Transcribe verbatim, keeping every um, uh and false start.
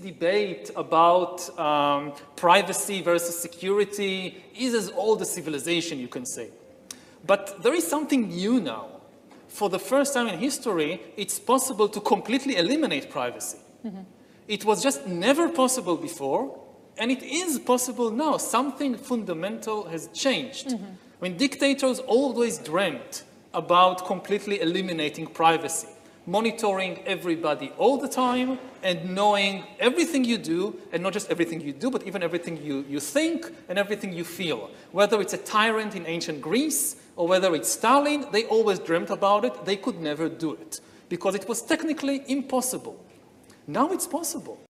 debate about um, privacy versus security is as old as civilization, you can say. But there is something new now. For the first time in history, it's possible to completely eliminate privacy. Mm-hmm. It was just never possible before, and it is possible now. Something fundamental has changed. Mm-hmm. When dictators always dreamt about completely eliminating privacy, monitoring everybody all the time and knowing everything you do, and not just everything you do, but even everything you, you think and everything you feel. Whether it's a tyrant in ancient Greece or whether it's Stalin, they always dreamt about it. They could never do it because it was technically impossible. Now it's possible.